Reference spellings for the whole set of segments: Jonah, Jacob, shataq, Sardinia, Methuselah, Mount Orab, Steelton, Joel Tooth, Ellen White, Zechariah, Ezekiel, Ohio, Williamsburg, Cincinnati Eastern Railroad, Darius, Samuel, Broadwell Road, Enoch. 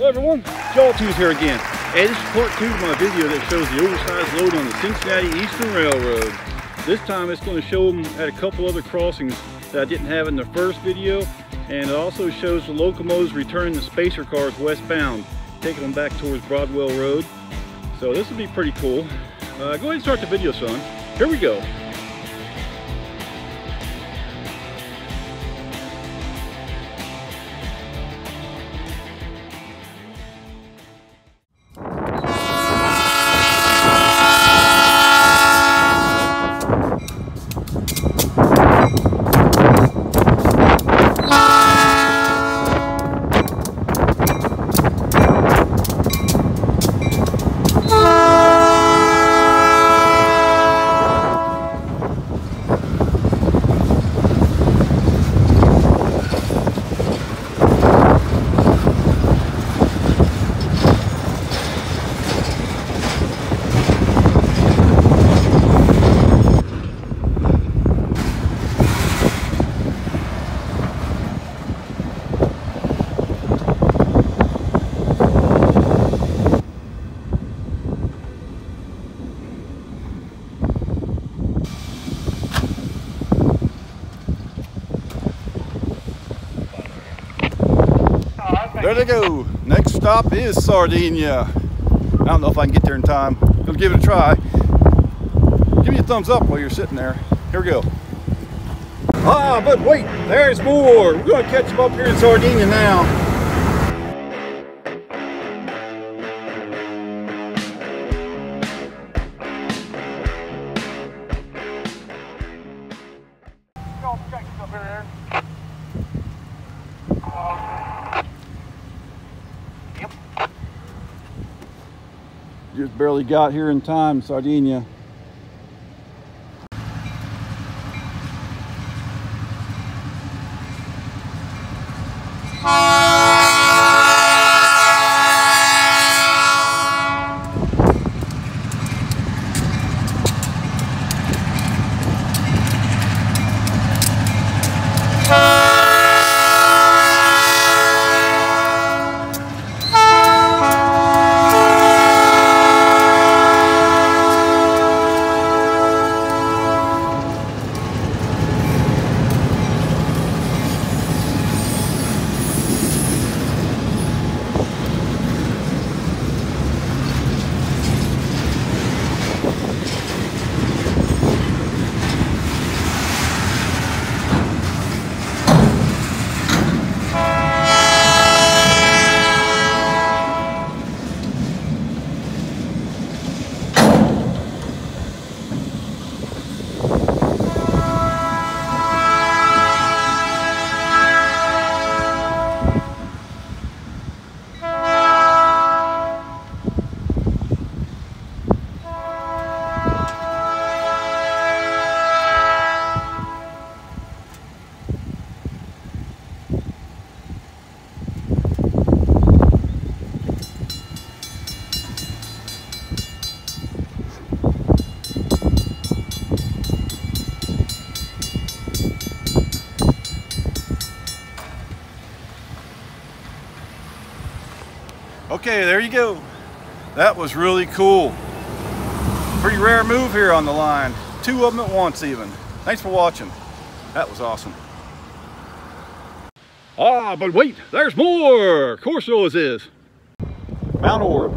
Hello everyone, Joel Tooth here again. Hey, this is part two of my video that shows the oversized load on the Cincinnati Eastern Railroad. This time it's going to show them at a couple other crossings that I didn't have in the first video, and it also shows the locomotives returning the spacer cars westbound, taking them back towards Broadwell Road. So this will be pretty cool. Go ahead and start the video, son. Here we go. There they go. Next stop is Sardinia. I don't know if I can get there in time. Gonna give it a try. Give me a thumbs up while you're sitting there. Here we go. Ah, but wait, there's more. We're gonna catch them up here in Sardinia now. Just barely got here in time, Sardinia. Okay, there you go. That was really cool. Pretty rare move here on the line. Two of them at once even. Thanks for watching. That was awesome. Ah, but wait, there's more. Of course there always is. Mount Orab.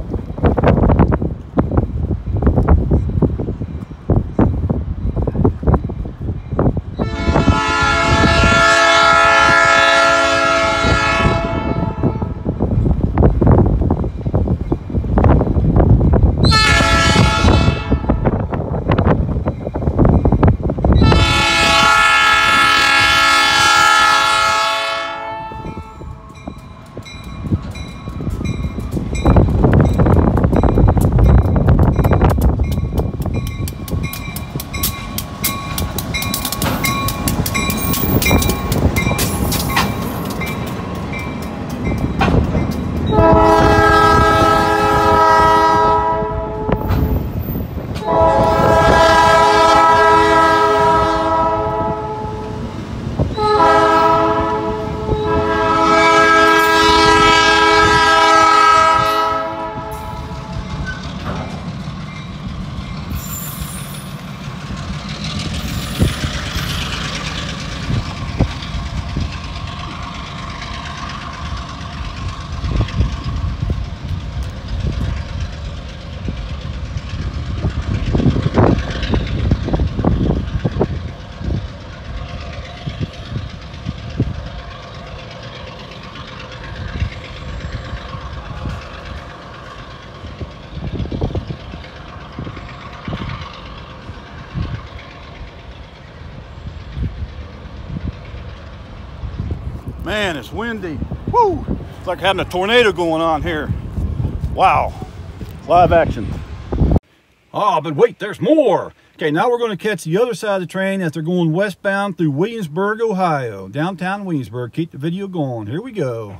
Man, it's windy. Woo! It's like having a tornado going on here. Wow. Live action. Ah, but wait, there's more. Okay, now we're going to catch the other side of the train as they're going westbound through Williamsburg, Ohio. Downtown Williamsburg. Keep the video going. Here we go.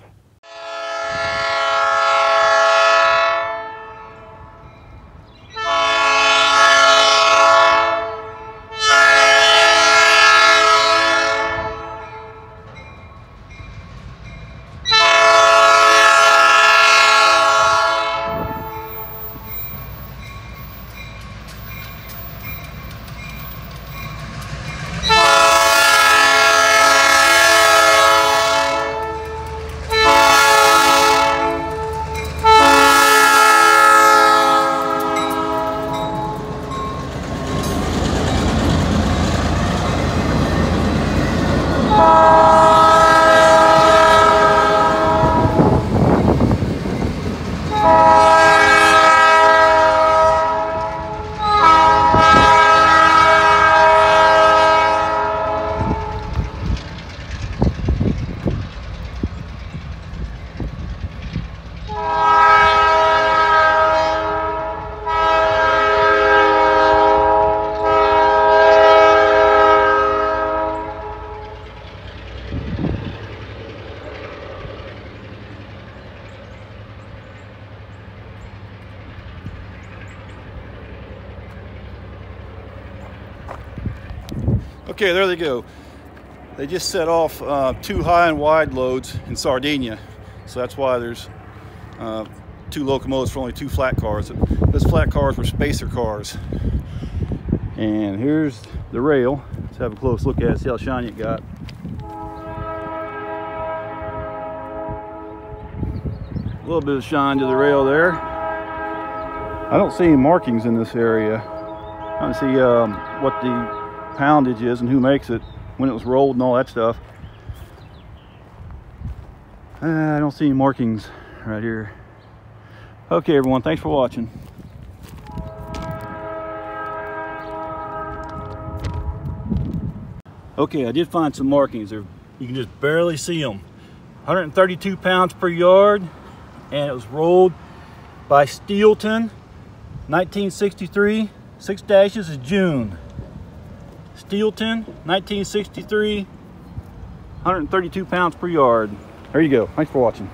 Okay, there they go. They just set off two high and wide loads in Sardinia, so that's why there's two locomotives for only two flat cars. Those flat cars were spacer cars. And here's the rail. Let's have a close look at it, see how shiny it got. A little bit of shine to the rail there. I don't see any markings in this area. I don't see what the poundage is and who makes it, when it was rolled and all that stuff. I don't see any markings right here. Okay, everyone, thanks for watching. Okay, I did find some markings there. You can just barely see them. 132 pounds per yard, and it was rolled by Steelton, 1963. 6 dashes is June. Steelton, 1963, 132 pounds per yard. There you go. Thanks for watching.